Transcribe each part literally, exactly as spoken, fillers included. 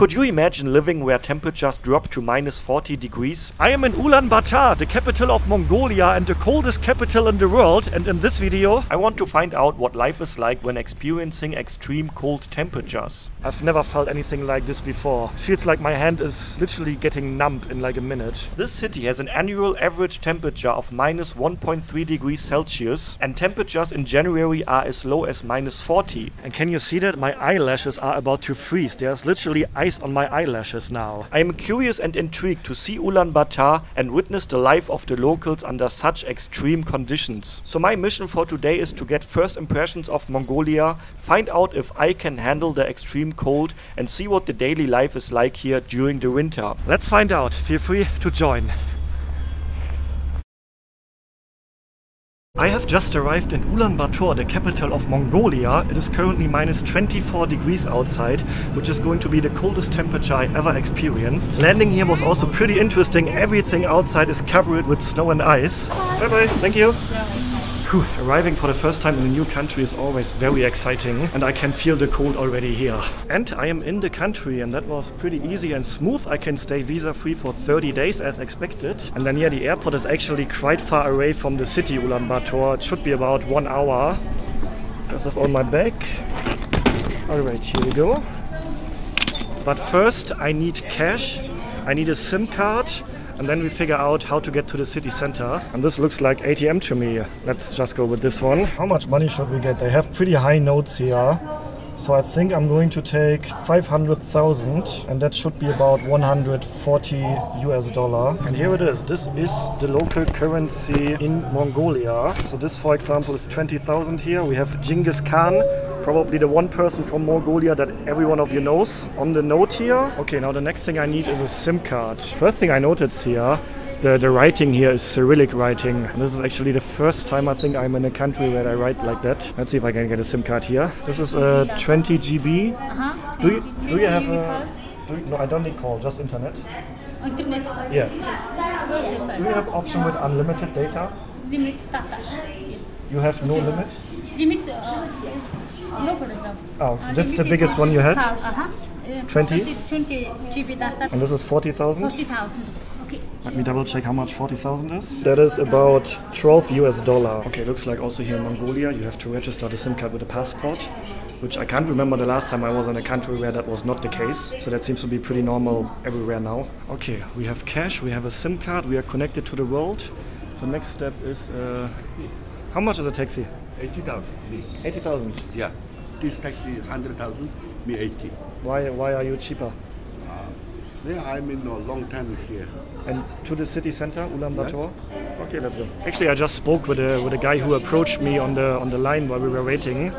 Could you imagine living where temperatures drop to minus forty degrees? I am in Ulaanbaatar, the capital of Mongolia and the coldest capital in the world, and in this video I want to find out what life is like when experiencing extreme cold temperatures. I've never felt anything like this before. It feels like my hand is literally getting numb in like a minute. This city has an annual average temperature of minus one point three degrees Celsius, and temperatures in January are as low as minus forty. And can you see that? My eyelashes are about to freeze. There's literally ice on my eyelashes now. I am curious and intrigued to see Ulaanbaatar and witness the life of the locals under such extreme conditions. So my mission for today is to get first impressions of Mongolia, find out if I can handle the extreme cold, and see what the daily life is like here during the winter. Let's find out. Feel free to join. I have just arrived in Ulaanbaatar, the capital of Mongolia. It is currently minus twenty-four degrees outside, which is going to be the coldest temperature I ever experienced. Landing here was also pretty interesting. Everything outside is covered with snow and ice. Bye bye, thank you. Whew, arriving for the first time in a new country is always very exciting, and I can feel the cold already here. And I am in the country, and that was pretty easy and smooth. I can stay visa-free for thirty days as expected. And then yeah, the airport is actually quite far away from the city Ulaanbaatar. It should be about one hour. First of all, my bag. Alright, here we go. But first I need cash, I need a SIM card, and then we figure out how to get to the city center. And this looks like A T M to me. Let's just go with this one. How much money should we get? They have pretty high notes here. So I think I'm going to take five hundred thousand, and that should be about one hundred forty U S dollar. And here it is. This is the local currency in Mongolia. So this, for example, is twenty thousand here. We have Genghis Khan, probably the one person from Mongolia that every one of you knows, on the note here. Okay, now the next thing I need is a SIM card. First thing I noticed here, the, the writing here is Cyrillic writing. And this is actually the first time I think I'm in a country where I write like that. Let's see if I can get a SIM card here. This is a twenty G B. Uh-huh. Do you, do you have a... Do you, no, I don't need call, just internet. Internet? Yeah. Yes. Do you have option with unlimited data? Limit data, yes. You have no limit? Limit, uh, yes. No problem. Oh, so that's the biggest one you had? Uh-huh. twenty? twenty G B data. And this is forty thousand? forty thousand. Okay. Let me double check how much forty thousand is. That is about twelve U S dollar. Okay, looks like also here in Mongolia you have to register the SIM card with a passport, which I can't remember the last time I was in a country where that was not the case. So that seems to be pretty normal everywhere now. Okay, we have cash, we have a SIM card, we are connected to the world. The next step is... Uh, how much is a taxi? eighty thousand. eighty thousand? Yeah. This taxi is one hundred thousand, me eighty. Why, why are you cheaper? Uh, yeah, I'm in a long time here. And to the city center, Ulaanbaatar? Yeah. Okay, let's go. Actually, I just spoke with a, with a guy who approached me on the, on the line while we were waiting.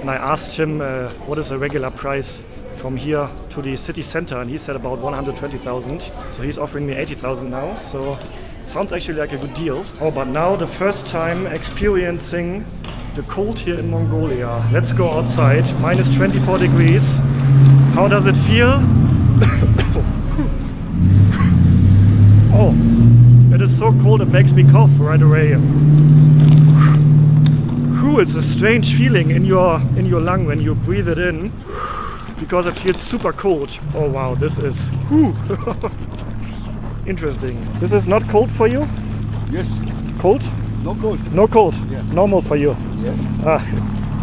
And I asked him uh, what is a regular price from here to the city center. And he said about one hundred twenty thousand. So he's offering me eighty thousand now. So sounds actually like a good deal. Oh, but now the first time experiencing the cold here in Mongolia. Let's go outside. minus twenty-four degrees. How does it feel? Oh, it is so cold it makes me cough right away. It's a strange feeling in your in your lung when you breathe it in, because it feels super cold. Oh wow, this is interesting. This is not cold for you? Yes. Cold? No cold. No cold. Yeah. Normal for you. Yes. Ah,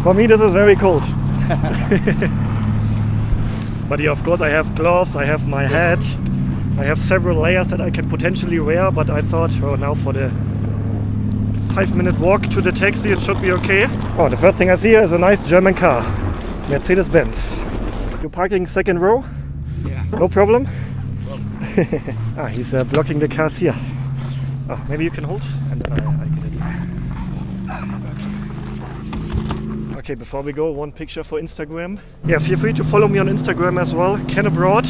for me, this is very cold. But yeah, of course, I have gloves. I have my hat. I have several layers that I can potentially wear. But I thought, oh, now for the five minute walk to the taxi, it should be okay. Oh, the first thing I see here is a nice German car, Mercedes-Benz. You're parking second row? Yeah. No problem. Ah, he's uh, blocking the cars here. Oh, maybe you can hold, and then I, I get it. Okay, before we go, one picture for Instagram. Yeah, feel free to follow me on Instagram as well, Ken Abroad.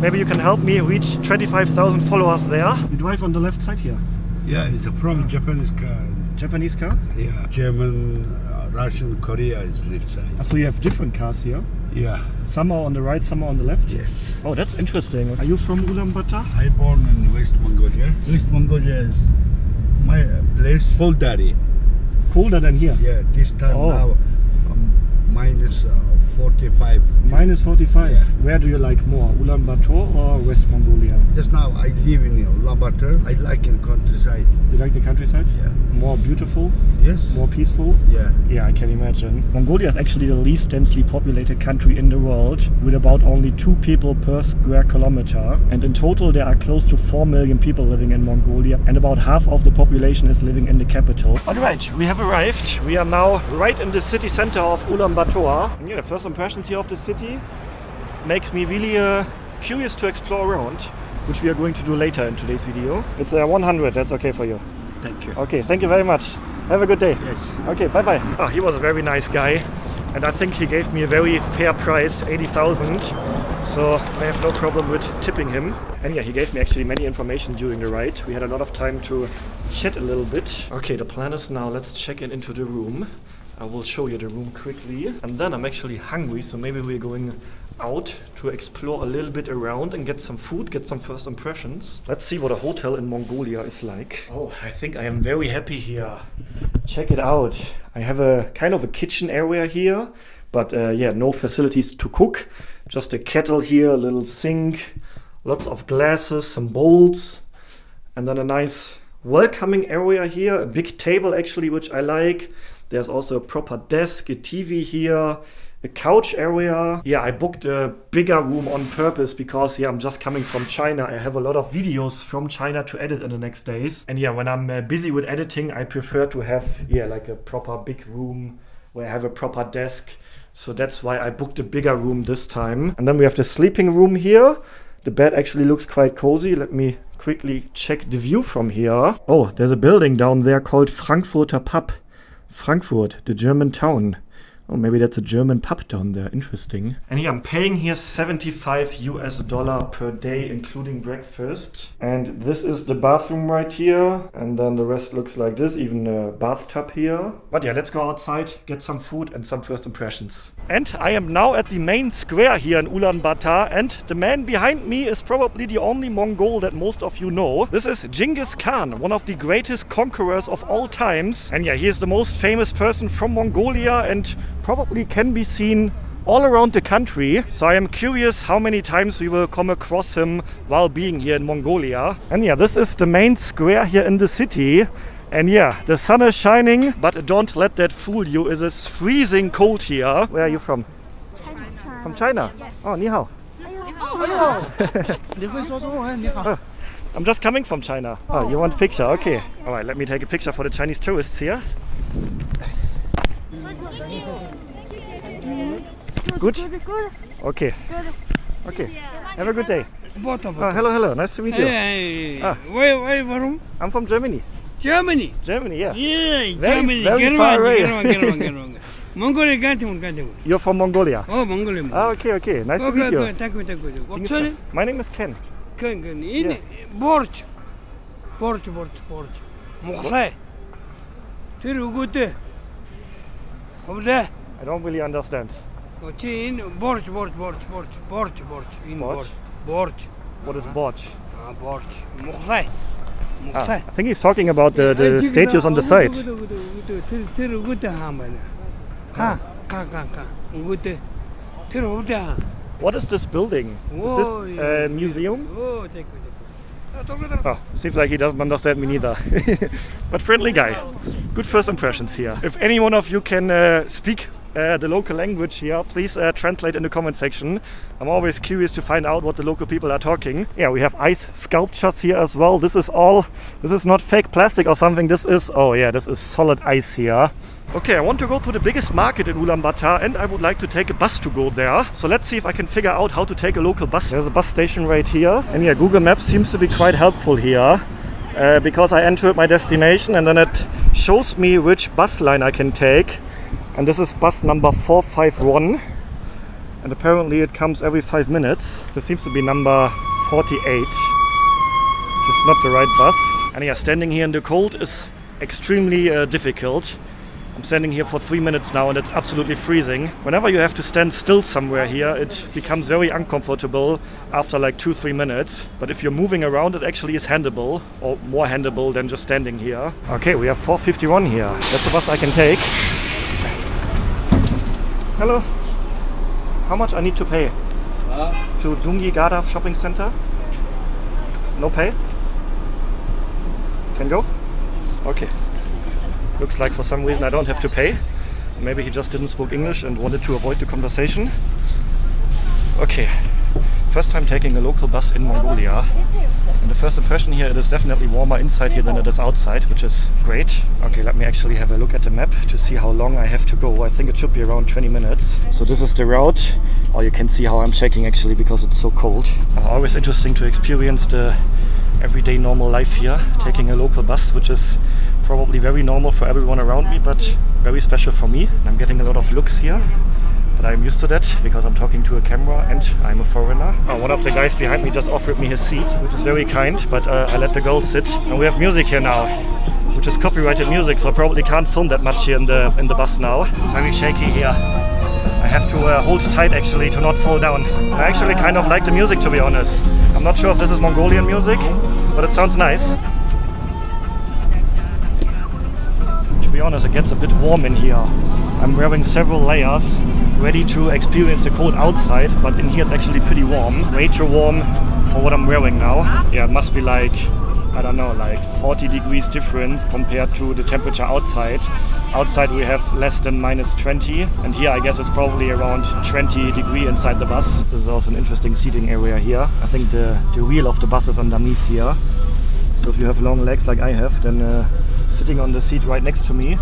Maybe you can help me reach twenty-five thousand followers there. You drive on the left side here. Yeah, it's a from Japanese car. Japanese car? Yeah, German, uh, Russian, Korea is left side. So you have different cars here? Yeah. Some are on the right, some are on the left? Yes. Oh, that's interesting. Are you from Ulaanbaatar? I born in West Mongolia. West Mongolia is my place. Colder. Colder than here? Yeah, this time oh. now. Um, minus uh, forty-five. Minus forty-five? Yeah. Where do you like more, Ulaanbaatar or West Mongolia? Just now I live in Ulaanbaatar. I like in countryside. You like the countryside? Yeah. More beautiful? Yes. More peaceful? Yeah. Yeah, I can imagine. Mongolia is actually the least densely populated country in the world, with about only two people per square kilometer. And in total there are close to four million people living in Mongolia, and about half of the population is living in the capital. Alright, we have arrived. We are now right in the city center of Ulaanbaatar. And yeah, the first impressions here of the city makes me really uh, curious to explore around, which we are going to do later in today's video. It's uh, one hundred, that's okay for you. Thank you. Okay, thank you very much. Have a good day. Yes. Okay, bye-bye. Oh, he was a very nice guy, and I think he gave me a very fair price, eighty thousand. So I have no problem with tipping him. And yeah, he gave me actually many information during the ride. We had a lot of time to chat a little bit. Okay, the plan is now let's check in into the room. I will show you the room quickly. And then I'm actually hungry, so maybe we're going out to explore a little bit around and get some food, get some first impressions. Let's see what a hotel in Mongolia is like. Oh, I think I am very happy here. Check it out. I have a kind of a kitchen area here, but uh, yeah, no facilities to cook. Just a kettle here, a little sink, lots of glasses, some bowls, and then a nice welcoming area here. A big table actually, which I like. There's also a proper desk, a T V here, a couch area. Yeah, I booked a bigger room on purpose because yeah, I'm just coming from China. I have a lot of videos from China to edit in the next days. And yeah, when I'm uh, busy with editing, I prefer to have yeah, like a proper big room where I have a proper desk. So that's why I booked a bigger room this time. And then we have the sleeping room here. The bed actually looks quite cozy. Let me quickly check the view from here. Oh, there's a building down there called Frankfurter Pub. Frankfurt, the German town. Oh, maybe that's a German pub down there. Interesting. And yeah, I'm paying here seventy-five US dollar per day, including breakfast. And this is the bathroom right here. And then the rest looks like this, even a bathtub here. But yeah, let's go outside, get some food and some first impressions. And I am now at the main square here in Ulaanbaatar. And the man behind me is probably the only Mongol that most of you know. This is Genghis Khan, one of the greatest conquerors of all times. And yeah, he is the most famous person from Mongolia and probably can be seen all around the country. So I am curious how many times we will come across him while being here in Mongolia. And yeah, this is the main square here in the city. And yeah, the sun is shining, but don't let that fool you. It is freezing cold here. Where are you from? China. From China? Yes. Oh, ni hao. Oh, ni hao. I'm just coming from China. Oh, you want a picture? Okay. All right, let me take a picture for the Chinese tourists here. Good? Okay. Okay. Have a good day. Oh, hello, hello. Nice to meet you. Hey, ah. Where, where from? I'm from Germany. Germany? Germany, yeah. Yeah, very, Germany. Very get far away. You're from Mongolia? Oh, Mongolia. Mongolia. Ah, okay, okay. Nice okay, to meet you. Okay, thank you, thank you. What's your name? My name is Ken. Ken, Ken. In Borch. Borch, Borch, Borch. Mokhai. Tirugute. Over there. I don't really understand. In Borch, Borch, Borch, Borch, Borch, Borch, in Borch, Borch. What is Borch? Uh, Borch, Mukhtai. Ah, I think he's talking about the, the statues on the side. What is this building? Is this a uh, museum? Oh, seems like he doesn't understand me neither. But friendly guy. Good first impressions here. If any one of you can uh, speak Uh, the local language here, please uh, translate in the comment section. I'm always curious to find out what the local people are talking. Yeah, we have ice sculptures here as well. This is all, this is not fake plastic or something. This is, oh yeah, this is solid ice here. Okay, I want to go to the biggest market in Ulaanbaatar and I would like to take a bus to go there. So let's see if I can figure out how to take a local bus. There's a bus station right here. And yeah, Google Maps seems to be quite helpful here. Uh, because I entered my destination and then it shows me which bus line I can take. And this is bus number four five one, and apparently it comes every five minutes. This seems to be number forty-eight, which is not the right bus. And yeah, standing here in the cold is extremely uh, difficult. I'm standing here for three minutes now and it's absolutely freezing. Whenever you have to stand still somewhere here, it becomes very uncomfortable after like two, three minutes. But if you're moving around, it actually is handable, or more handable than just standing here. Okay, we have four fifty-one here. That's the bus I can take. Hello. How much I need to pay? Uh, to Dungi Gadav shopping center? No pay? Can go? Okay. Looks like for some reason I don't have to pay. Maybe he just didn't speak English and wanted to avoid the conversation. Okay. First time taking a local bus in Mongolia. And the first impression here, it is definitely warmer inside here than it is outside, which is great. Okay, let me actually have a look at the map to see how long I have to go. I think it should be around twenty minutes. So this is the route. Oh, you can see how I'm shaking actually because it's so cold. Uh, always interesting to experience the everyday normal life here, taking a local bus, which is probably very normal for everyone around me, but very special for me. I'm getting a lot of looks here. But I'm used to that because I'm talking to a camera and I'm a foreigner. Uh, one of the guys behind me just offered me his seat, which is very kind, but uh, I let the girl sit. And we have music here now, which is copyrighted music, so I probably can't film that much here in the, in the bus now. It's very shaky here. I have to uh, hold tight actually to not fall down. I actually kind of like the music, to be honest. I'm not sure if this is Mongolian music, but it sounds nice. To be honest, it gets a bit warm in here. I'm wearing several layers, ready to experience the cold outside, but in here it's actually pretty warm. Way too warm for what I'm wearing now. Yeah, it must be like, I don't know, like forty degrees difference compared to the temperature outside. Outside we have less than minus twenty, and here I guess it's probably around twenty degrees inside the bus. There's also an interesting seating area here. I think the, the wheel of the bus is underneath here. So if you have long legs like I have, then uh, sitting on the seat right next to me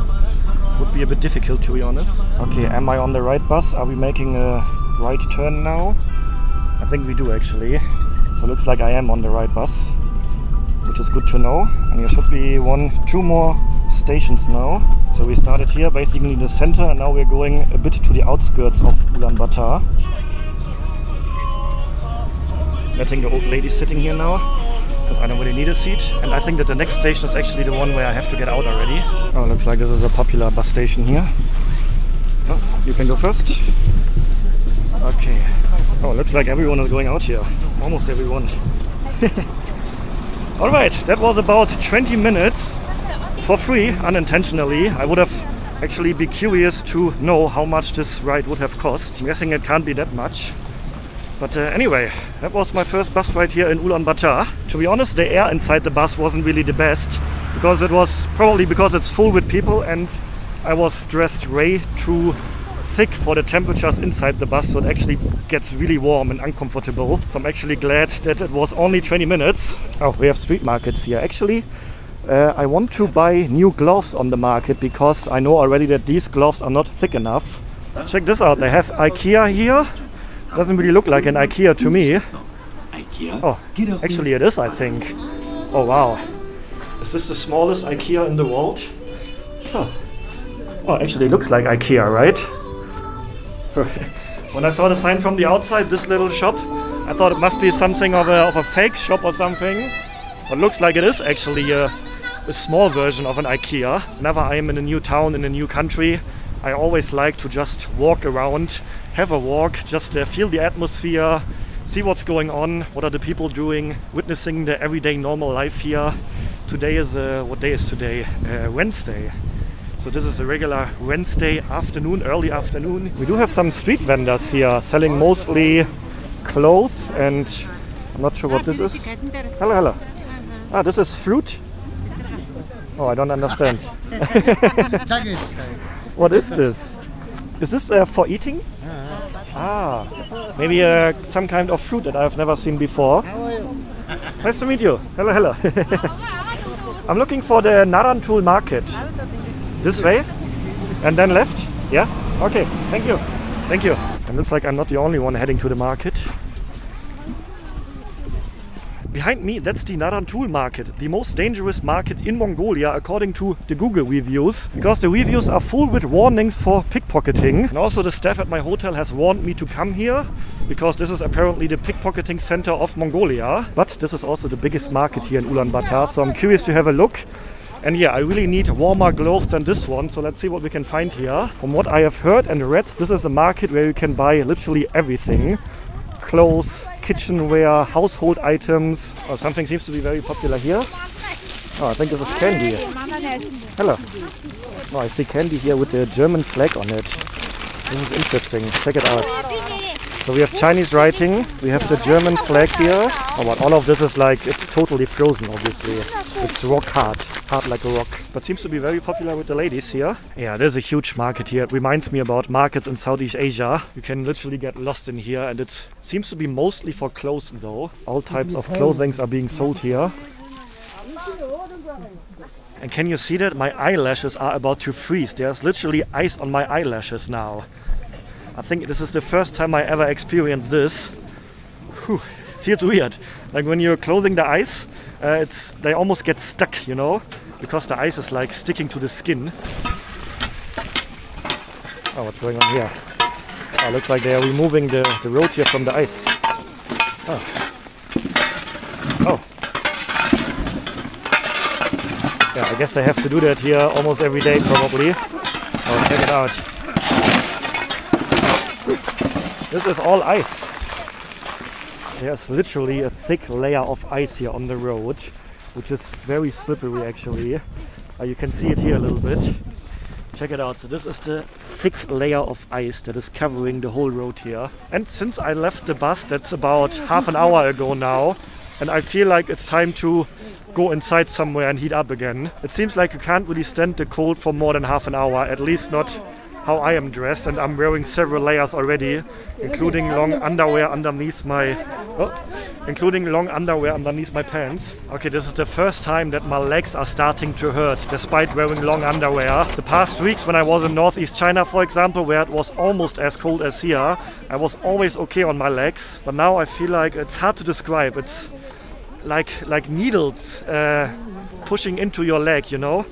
would be a bit difficult, to be honest. Okay, am I on the right bus? Are we making a right turn now? I think we do actually. So it looks like I am on the right bus, which is good to know. And there should be one, two more stations now. So we started here, basically in the center, and now we're going a bit to the outskirts of Ulaanbaatar. Letting the old lady sitting here now. I don't really need a seat, and I think that the next station is actually the one where I have to get out already. Oh, looks like this is a popular bus station here. Oh, you can go first. Okay. Oh, looks like everyone is going out here. Almost everyone. All right, that was about twenty minutes for free, unintentionally. I would have actually be curious to know how much this ride would have cost. I'm guessing it can't be that much. But uh, anyway, that was my first bus ride here in Ulaanbaatar. To be honest, the air inside the bus wasn't really the best, because it was probably because it's full with people and I was dressed way too thick for the temperatures inside the bus, so it actually gets really warm and uncomfortable. So I'm actually glad that it was only twenty minutes. Oh, we have street markets here. Actually, uh, I want to buy new gloves on the market because I know already that these gloves are not thick enough. Check this out, they have IKEA here. Doesn't really look like an IKEA to me. Oh, actually it is, I think. Oh wow. Is this the smallest IKEA in the world? Huh. Oh, actually it looks like IKEA, right? When I saw the sign from the outside, this little shop, I thought it must be something of a, of a fake shop or something. But it looks like it is actually a, a small version of an IKEA. Whenever I am in a new town, in a new country, I always like to just walk around, have a walk, just uh, feel the atmosphere, see what's going on, what are the people doing, witnessing the everyday normal life here. Today is, uh, what day is today? Uh, Wednesday. So this is a regular Wednesday afternoon, early afternoon. We do have some street vendors here selling mostly clothes and I'm not sure what this is. Hello, hello. Ah, this is fruit? Oh, I don't understand. What is this? Is this uh, for eating? Ah, maybe uh, some kind of fruit that I've never seen before. Nice to meet you. Hello, hello. I'm looking for the Narantul market. This way? And then left? Yeah? Okay, thank you. Thank you. It looks like I'm not the only one heading to the market. Behind me, that's the Narantul market, the most dangerous market in Mongolia according to the Google reviews, because the reviews are full with warnings for pickpocketing. And also the staff at my hotel has warned me to come here, because this is apparently the pickpocketing center of Mongolia. But this is also the biggest market here in Ulaanbaatar, so I'm curious to have a look. And yeah, I really need warmer gloves than this one, so let's see what we can find here. From what I have heard and read, this is a market where you can buy literally everything. Clothes, kitchenware, household items. Oh, something seems to be very popular here. Oh, I think this is candy. Hello. Oh, I see candy here with the German flag on it. This is interesting. Check it out. So we have Chinese writing. We have the German flag here. Oh, but all of this is like, it's totally frozen, obviously. It's rock hard. Hard like a rock. But seems to be very popular with the ladies here. Yeah, there's a huge market here. It reminds me about markets in Southeast Asia. You can literally get lost in here, and it seems to be mostly for clothes though. All types of clothing are being sold here. And can you see that my eyelashes are about to freeze? There's literally ice on my eyelashes now. I think this is the first time I ever experienced this. Whew, feels weird. Like when you're clothing the ice, uh, it's they almost get stuck, you know? Because the ice is like sticking to the skin. Oh, what's going on here? Oh, looks like they are removing the, the road here from the ice. Oh. Oh. Yeah, I guess they have to do that here almost every day, probably. Oh, check it out. This is all ice. There's literally a thick layer of ice here on the road, which is very slippery, actually. Uh, you can see it here a little bit. Check it out. So this is the thick layer of ice that is covering the whole road here. And since I left the bus, that's about half an hour ago now, and I feel like it's time to go inside somewhere and heat up again. It seems like you can't really stand the cold for more than half an hour, at least not how I am dressed, and I'm wearing several layers already, including long underwear underneath my oh, including long underwear underneath my pants. Okay, this is the first time that my legs are starting to hurt despite wearing long underwear. The past weeks when I was in Northeast China, for example, where it was almost as cold as here, I was always okay on my legs, but now I feel like it's hard to describe. It's like like needles uh, pushing into your leg, you know?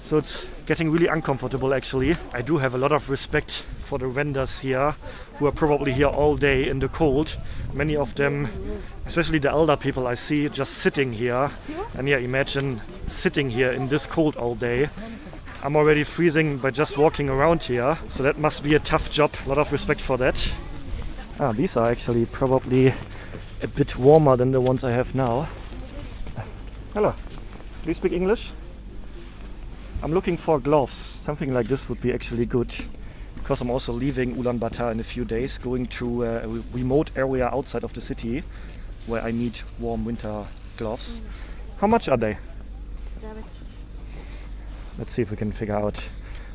So it's getting really uncomfortable, actually. I do have a lot of respect for the vendors here, who are probably here all day in the cold. Many of them, especially the elder people I see, just sitting here. And yeah, imagine sitting here in this cold all day. I'm already freezing by just walking around here. So that must be a tough job. A lot of respect for that. Ah, these are actually probably a bit warmer than the ones I have now. Hello, do you speak English? I'm looking for gloves. Something like this would be actually good, because I'm also leaving Ulaanbaatar in a few days, going to a remote area outside of the city where I need warm winter gloves. How much are they? Let's see if we can figure out.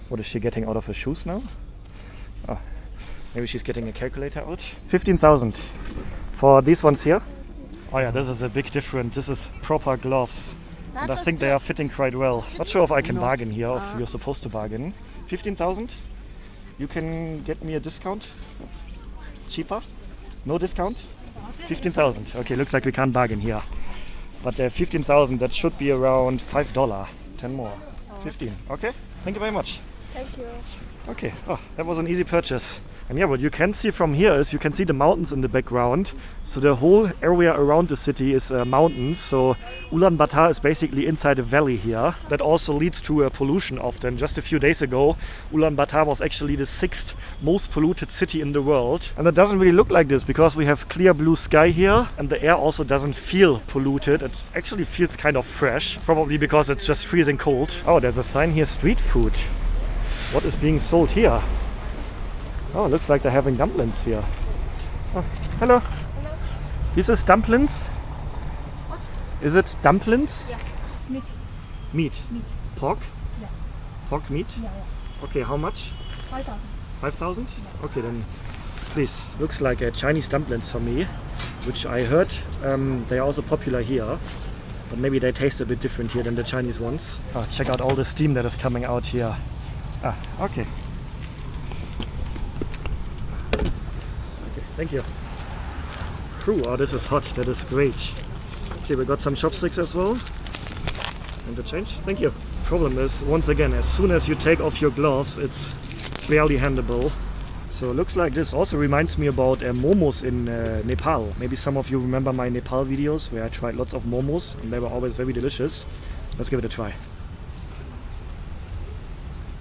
What is she getting out of her shoes now? Oh, maybe she's getting a calculator out. fifteen thousand. For these ones here? Oh yeah, this is a big difference. This is proper gloves. And I think they are fitting quite well. Not sure if I can bargain here, if you're supposed to bargain. fifteen thousand? You can get me a discount? Cheaper? No discount? fifteen thousand. Okay, looks like we can't bargain here. But uh, fifteen thousand, that should be around five dollars. ten more. fifteen. Okay, thank you very much. Thank you. Okay, oh, that was an easy purchase. And yeah, what you can see from here is you can see the mountains in the background. So the whole area around the city is uh, mountains. So Ulaanbaatar is basically inside a valley here. That also leads to uh, pollution often. Just a few days ago, Ulaanbaatar was actually the sixth most polluted city in the world. And it doesn't really look like this because we have clear blue sky here. And the air also doesn't feel polluted. It actually feels kind of fresh. Probably because it's just freezing cold. Oh, there's a sign here, street food. What is being sold here? Oh, looks like they're having dumplings here. Oh, hello. Hello. This is dumplings? What? Is it dumplings? Yeah, it's meat. Meat? Meat. Pork? Yeah. Pork meat? Yeah, yeah. Okay, how much? five thousand. five thousand? Yeah. Okay, then please. Looks like a Chinese dumplings for me, which I heard um, they are also popular here. But maybe they taste a bit different here than the Chinese ones. Oh, check out all the steam that is coming out here. Ah, okay. Thank you. Ooh, oh, this is hot. That is great. Okay, we got some chopsticks as well. And the change. Thank you. Problem is, once again, as soon as you take off your gloves, it's barely handable. So it looks like this. Also reminds me about uh, momos in uh, Nepal. Maybe some of you remember my Nepal videos where I tried lots of momos and they were always very delicious. Let's give it a try.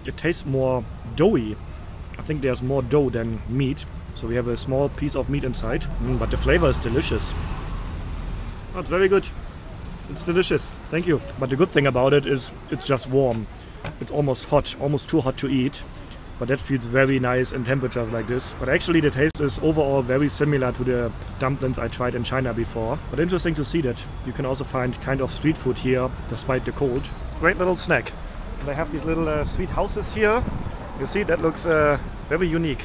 It tastes more doughy. I think there's more dough than meat. So we have a small piece of meat inside, mm, but the flavor is delicious. Oh, it's very good. It's delicious. Thank you. But the good thing about it is it's just warm. It's almost hot, almost too hot to eat. but that feels very nice in temperatures like this. But actually the taste is overall very similar to the dumplings I tried in China before. But interesting to see that you can also find kind of street food here despite the cold. Great little snack. And they have these little uh, sweet houses here. You see, that looks uh, very unique.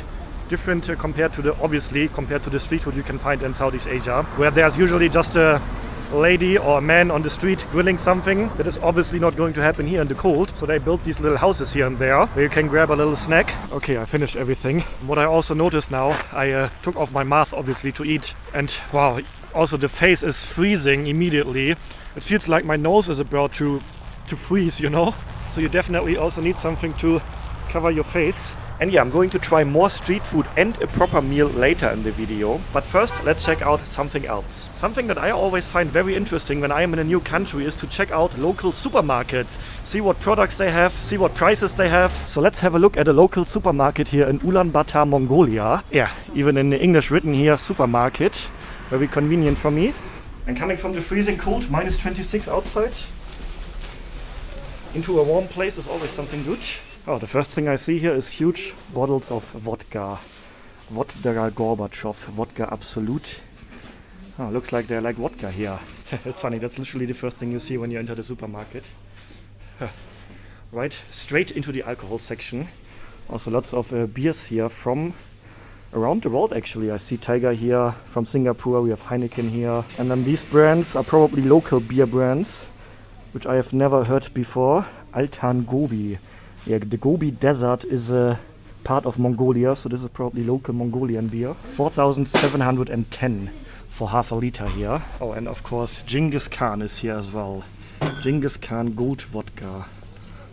Different uh, compared to the, obviously, compared to the street food you can find in Southeast Asia, where there's usually just a lady or a man on the street grilling something. That is obviously not going to happen here in the cold, so they built these little houses here and there where you can grab a little snack. Okay, I finished everything. What I also noticed now, I uh, took off my mask obviously to eat, and wow, also the face is freezing immediately. It feels like my nose is about to to freeze, you know, so you definitely also need something to cover your face. And yeah, I'm going to try more street food and a proper meal later in the video. But first, let's check out something else. Something that I always find very interesting when I am in a new country is to check out local supermarkets. See what products they have, see what prices they have. So let's have a look at a local supermarket here in Ulaanbaatar, Mongolia. Yeah, even in the English written here, supermarket. Very convenient for me. And coming from the freezing cold, minus twenty-six outside, into a warm place is always something good. Oh, the first thing I see here is huge bottles of vodka. Vodka Gorbachev, vodka absolute. Oh, looks like they're like vodka here. It's funny, that's literally the first thing you see when you enter the supermarket. Right, straight into the alcohol section. Also lots of uh, beers here from around the world actually. I see Tiger here from Singapore, we have Heineken here. And then these brands are probably local beer brands, which I have never heard before. Altan Gobi. Yeah, the Gobi Desert is a part of Mongolia, so this is probably local Mongolian beer. four thousand seven hundred ten for half a liter here. Oh, and of course Genghis Khan is here as well. Genghis Khan Gold Vodka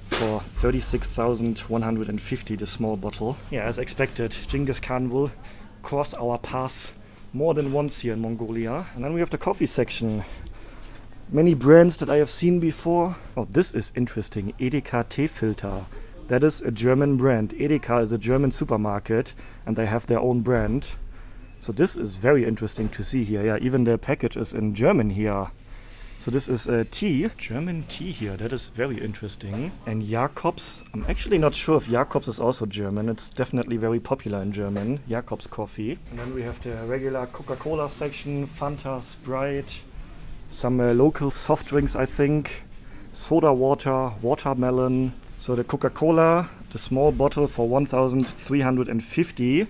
for thirty-six thousand one hundred fifty, the small bottle. Yeah, as expected, Genghis Khan will cross our paths more than once here in Mongolia. And then we have the coffee section. Many brands that I have seen before. Oh, this is interesting. Edeka tea filter. That is a German brand. Edeka is a German supermarket and they have their own brand. So this is very interesting to see here. Yeah, even their package is in German here. So this is a tea. German tea here. That is very interesting. And Jacobs. I'm actually not sure if Jacobs is also German. It's definitely very popular in German. Jacobs coffee. And then we have the regular Coca-Cola section. Fanta, Sprite. Some uh, local soft drinks, I think. Soda water, watermelon. So the Coca-Cola, the small bottle for one thousand three hundred fifty.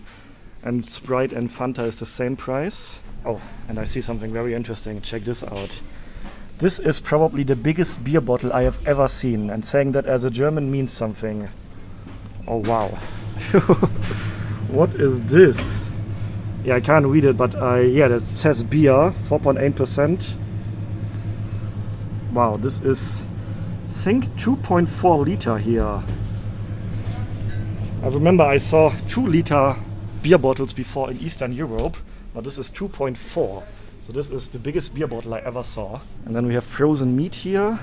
And Sprite and Fanta is the same price. Oh, and I see something very interesting. Check this out. This is probably the biggest beer bottle I have ever seen. And saying that as a German means something. Oh, wow. What is this? Yeah, I can't read it, but I, yeah, it says beer, four point eight percent. Wow, this is, I think, two point four liter here. I remember I saw two liter beer bottles before in Eastern Europe, but this is two point four. So this is the biggest beer bottle I ever saw. And then we have frozen meat here.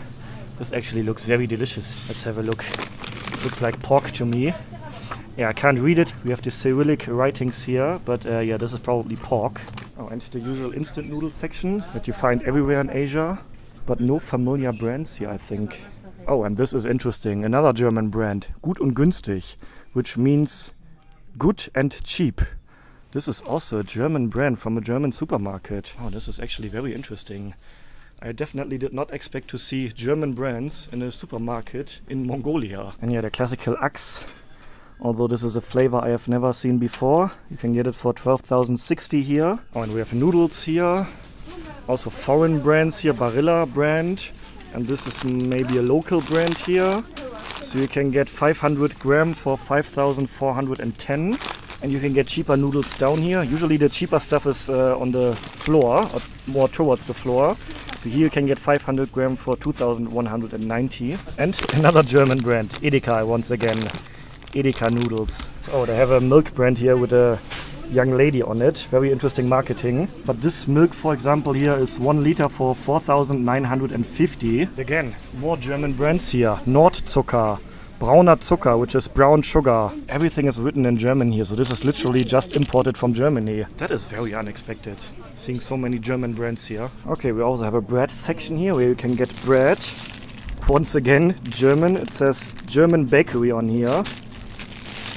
This actually looks very delicious. Let's have a look. Looks like pork to me. Yeah, I can't read it. We have the Cyrillic writings here, but uh, yeah, this is probably pork. Oh, and the usual instant noodle section that you find everywhere in Asia. But no familiar brands here, I think. Oh, and this is interesting. Another German brand, Gut und Günstig, which means good and cheap. This is also a German brand from a German supermarket. Oh, this is actually very interesting. I definitely did not expect to see German brands in a supermarket in Mongolia. And yeah, the classical Axe. Although this is a flavor I have never seen before. You can get it for twelve thousand sixty here. Oh, and we have noodles here. Also foreign brands here, Barilla brand, and this is maybe a local brand here. So you can get five hundred gram for five thousand four hundred ten, and you can get cheaper noodles down here. Usually the cheaper stuff is uh, on the floor, or more towards the floor. So here you can get five hundred gram for two thousand one hundred ninety. And another German brand, Edeka once again. Edeka noodles. Oh, they have a milk brand here with a young lady on it. Very interesting marketing. But this milk, for example, here is one liter for four thousand nine hundred fifty. Again, more German brands here. Nordzucker, brauner Zucker, which is brown sugar. Everything is written in German here, so this is literally just imported from Germany. That is very unexpected, seeing so many German brands here. Okay, we also have a bread section here where you can get bread. Once again, German. It says German bakery on here.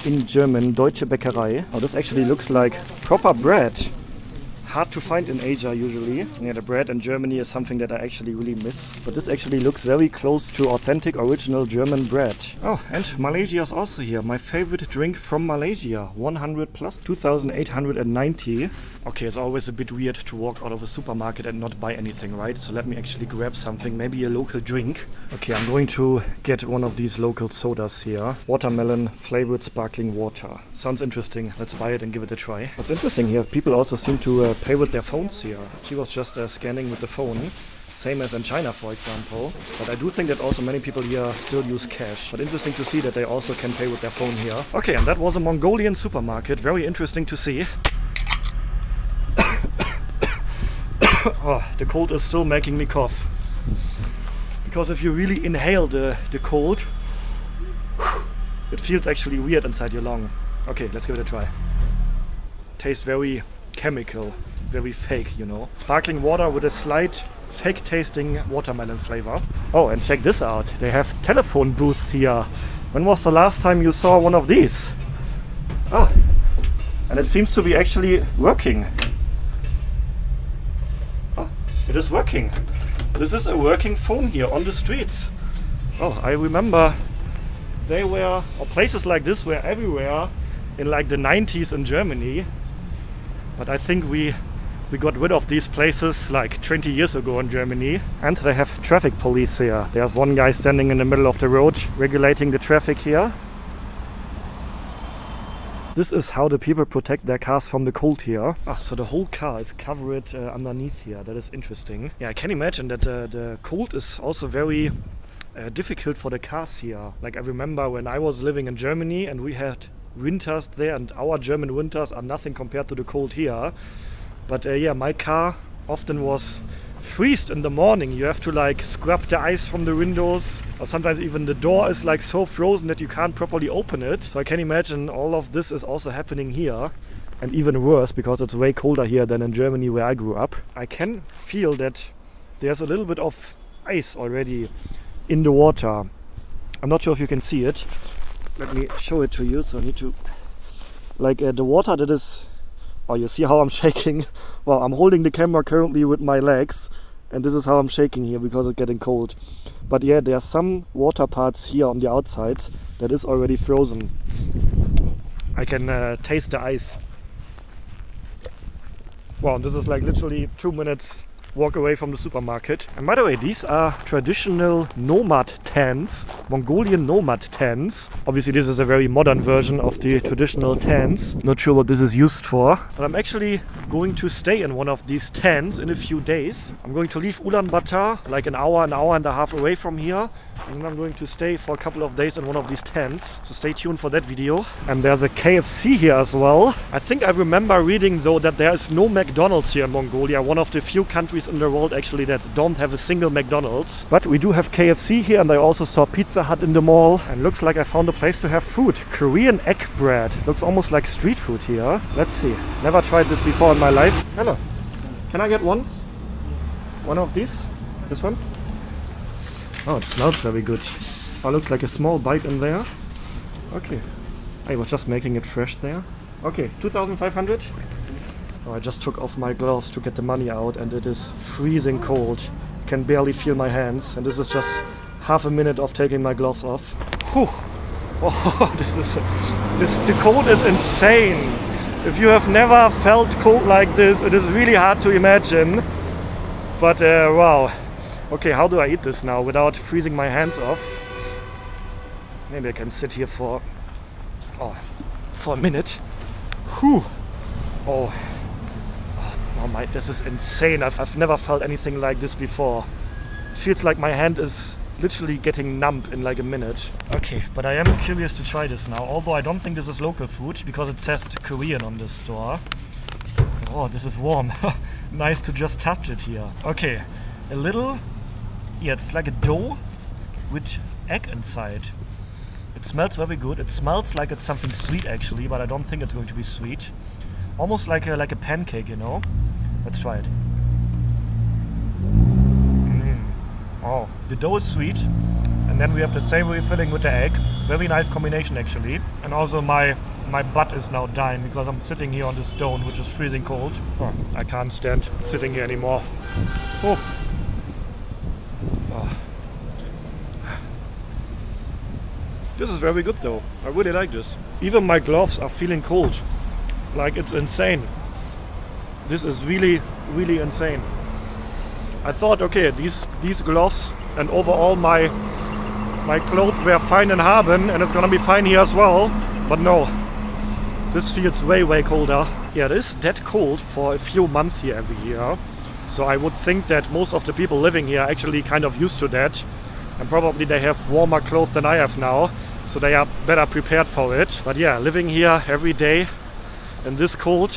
in German, Deutsche Bäckerei. Oh, this actually looks like proper bread. Hard to find in Asia usually. Yeah, the bread in Germany is something that I actually really miss. But this actually looks very close to authentic original German bread. Oh, and Malaysia is also here. My favorite drink from Malaysia. one hundred plus, two thousand eight hundred ninety. Okay, it's always a bit weird to walk out of a supermarket and not buy anything, right? So let me actually grab something, maybe a local drink. Okay, I'm going to get one of these local sodas here. Watermelon flavored sparkling water. Sounds interesting. Let's buy it and give it a try. What's interesting here, people also seem to uh, pay with their phones here. She was just uh, scanning with the phone. Same as in China, for example. But I do think that also many people here still use cash. But interesting to see that they also can pay with their phone here. Okay, and that was a Mongolian supermarket. Very interesting to see. Oh, the cold is still making me cough. Because if you really inhale the, the cold, it feels actually weird inside your lung. Okay, let's give it a try. Tastes very chemical, very fake, you know. Sparkling water with a slight fake tasting watermelon flavor. Oh, and check this out. They have telephone booths here. When was the last time you saw one of these? Oh, and it seems to be actually working. It is working. This is a working phone here on the streets. Oh, I remember they were, or places like this were everywhere in like the nineties in Germany. But I think we we got rid of these places like twenty years ago in Germany. And they have traffic police here. There's one guy standing in the middle of the road regulating the traffic here. This is how the people protect their cars from the cold here. Ah, so the whole car is covered uh, underneath here. That is interesting. Yeah, I can imagine that uh, the cold is also very uh, difficult for the cars here. Like I remember when I was living in Germany and we had winters there, and our German winters are nothing compared to the cold here. But uh, yeah, my car often was freezed in the morning. You have to like scrub the ice from the windows, or sometimes even the door is like so frozen that you can't properly open it. So I can imagine all of this is also happening here, and even worse because it's way colder here than in Germany where I grew up. I can feel that there's a little bit of ice already in the water. I'm not sure if you can see it. Let me show it to you. So I need to like uh, the water that is... Oh, you see how I'm shaking? Well, I'm holding the camera currently with my legs, and this is how I'm shaking here because it's getting cold. But yeah, there are some water parts here on the outside that is already frozen. I can uh, taste the ice. Wow, this is like literally two minutes walk away from the supermarket. And by the way, these are traditional nomad tents, Mongolian nomad tents. Obviously this is a very modern version of the traditional tents. Not sure what this is used for. But I'm actually going to stay in one of these tents in a few days. I'm going to leave Ulaanbaatar like an hour, an hour and a half away from here. And then I'm going to stay for a couple of days in one of these tents. So stay tuned for that video. And there's a K F C here as well. I think I remember reading though that there is no McDonald's here in Mongolia. One of the few countries in the world actually that don't have a single McDonald's. But we do have K F C here, and I also saw Pizza Hut in the mall, and looks like I found a place to have food. Korean egg bread. Looks almost like street food here. Let's see. Never tried this before in my life. Hello. Can I get one? One of these? This one? Oh, it smells very good. Oh, looks like a small bite in there. Okay. I was just making it fresh there. Okay, two thousand five hundred. Oh, I just took off my gloves to get the money out, and it is freezing cold. Can barely feel my hands, and this is just half a minute of taking my gloves off. Whew. Oh, this is this the cold is insane. If you have never felt cold like this, it is really hard to imagine. But uh, wow. Okay, how do I eat this now without freezing my hands off? Maybe I can sit here for oh for a minute. Whew. Oh. Oh my, this is insane. I've, I've never felt anything like this before. It feels like my hand is literally getting numb in like a minute. Okay, but I am curious to try this now, although I don't think this is local food because it says Korean on this store. Oh, this is warm. Nice to just touch it here. Okay, a little, yeah, it's like a dough with egg inside. It smells very good. It smells like it's something sweet actually, but I don't think it's going to be sweet. Almost like a, like a pancake, you know? Let's try it. Mm. Oh, the dough is sweet, and then we have the savory filling with the egg. Very nice combination actually. And also my my butt is now dying because I'm sitting here on the stone, which is freezing cold. Oh, I can't stand sitting here anymore. Oh. Oh. This is very good though. I really like this. Even my gloves are feeling cold. Like, it's insane. This is really, really insane. I thought, okay, these these gloves and overall my my clothes were fine in Haben, and it's gonna be fine here as well. But no, this feels way, way colder. Yeah, it is that cold for a few months here every year. So I would think that most of the people living here are actually kind of used to that. And probably they have warmer clothes than I have now, so they are better prepared for it. But yeah, living here every day in this cold,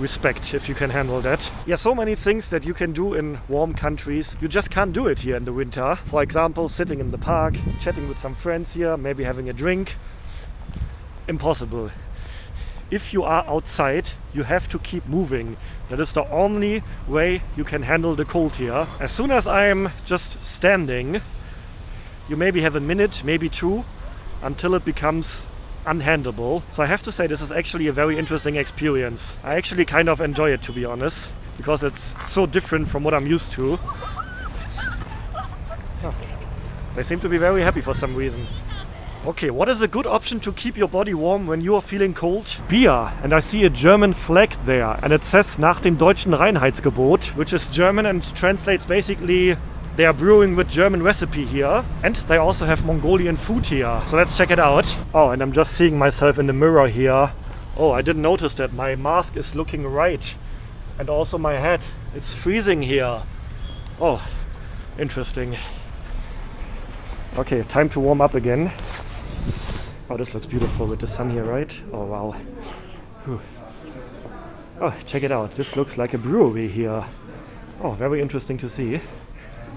respect if you can handle that. Yeah, so many things that you can do in warm countries. You just can't do it here in the winter. For example, sitting in the park, chatting with some friends here, maybe having a drink. Impossible. If you are outside, you have to keep moving. That is the only way you can handle the cold here. As soon as I'm just standing, you maybe have a minute, maybe two, until it becomes unhandleable. So I have to say this is actually a very interesting experience. I actually kind of enjoy it, to be honest, because it's so different from what I'm used to. Oh. They seem to be very happy for some reason. Okay, what is a good option to keep your body warm when you are feeling cold? Beer. And I see a German flag there. And it says nach dem deutschen Reinheitsgebot, which is German and translates basically they are brewing with German recipe here. And they also have Mongolian food here. So let's check it out. Oh, and I'm just seeing myself in the mirror here. Oh, I didn't notice that. My mask is looking right. And also my head. It's freezing here. Oh, interesting. Okay, time to warm up again. Oh, this looks beautiful with the sun here, right? Oh, wow. Whew. Oh, check it out. This looks like a brewery here. Oh, very interesting to see.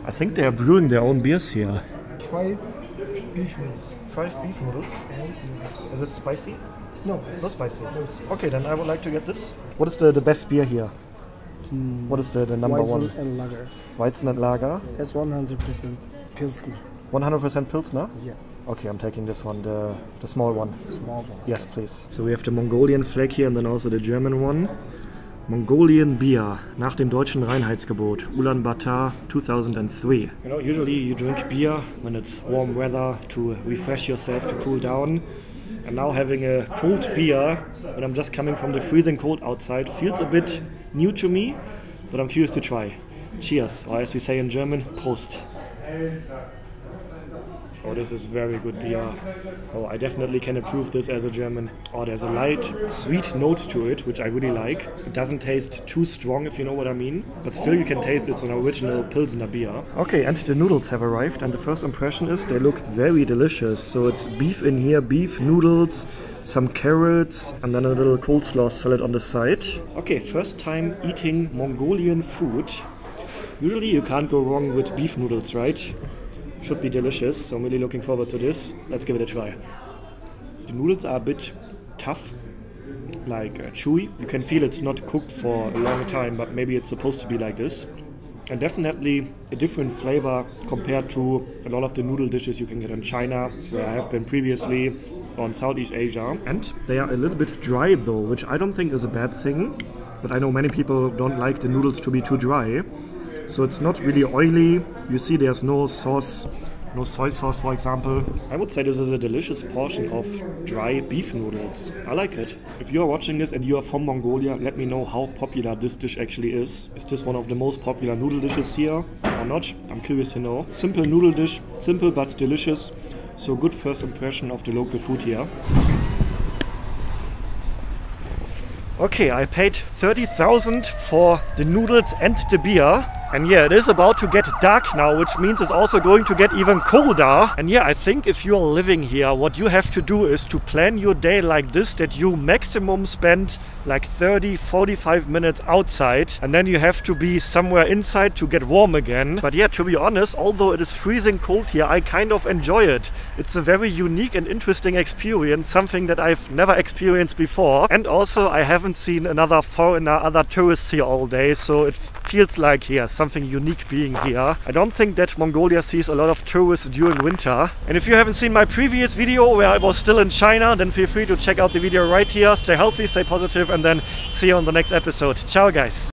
I think they are brewing their own beers here. Five beef noodles. Five beef noodles? Is it spicy? No. Not spicy? No. Okay, then I would like to get this. What is the, the best beer here? Hmm. What is the, the number Weizen one? Weizen and Lager. Weizen and Lager? That's one hundred percent Pilsner. one hundred percent Pilsner? Yeah. Okay, I'm taking this one, the, the small one. Small one. Yes, please. So we have the Mongolian flag here and then also the German one. Mongolian beer, nach dem deutschen Reinheitsgebot, Ulaanbaatar two thousand three. You know, usually you drink beer when it's warm weather to refresh yourself, to cool down. And now having a cold beer, when I'm just coming from the freezing cold outside, feels a bit new to me, but I'm curious to try. Cheers, or as we say in German, Prost. Oh, this is very good beer. Oh, I definitely can approve this as a German. Oh, there's a light, sweet note to it, which I really like. It doesn't taste too strong, if you know what I mean. But still, you can taste it's an original Pilsner beer. Okay, and the noodles have arrived. And the first impression is they look very delicious. So it's beef in here, beef, noodles, some carrots, and then a little coleslaw salad on the side. Okay, first time eating Mongolian food. Usually you can't go wrong with beef noodles, right? Should be delicious, so I'm really looking forward to this. Let's give it a try. The noodles are a bit tough, like uh, chewy. You can feel it's not cooked for a long time, but maybe it's supposed to be like this. And definitely a different flavor compared to a lot of the noodle dishes you can get in China, where I have been previously, or in Southeast Asia. And they are a little bit dry though, which I don't think is a bad thing. But I know many people don't like the noodles to be too dry. So it's not really oily. You see there's no sauce, no soy sauce, for example. I would say this is a delicious portion of dry beef noodles. I like it. If you're watching this and you're from Mongolia, let me know how popular this dish actually is. Is this one of the most popular noodle dishes here or not? I'm curious to know. Simple noodle dish, simple but delicious. So good first impression of the local food here. Okay, I paid thirty thousand for the noodles and the beer. And yeah, it is about to get dark now, which means it's also going to get even colder. And yeah, I think if you're living here, what you have to do is to plan your day like this, that you maximum spend like thirty, forty-five minutes outside. And then you have to be somewhere inside to get warm again. But yeah, to be honest, although it is freezing cold here, I kind of enjoy it. It's a very unique and interesting experience, something that I've never experienced before. And also, I haven't seen another foreigner, other tourists here all day, so it feels like here, something unique being here. I don't think that Mongolia sees a lot of tourists during winter. And if you haven't seen my previous video where I was still in China, then feel free to check out the video right here. Stay healthy, stay positive, and then see you on the next episode. Ciao guys!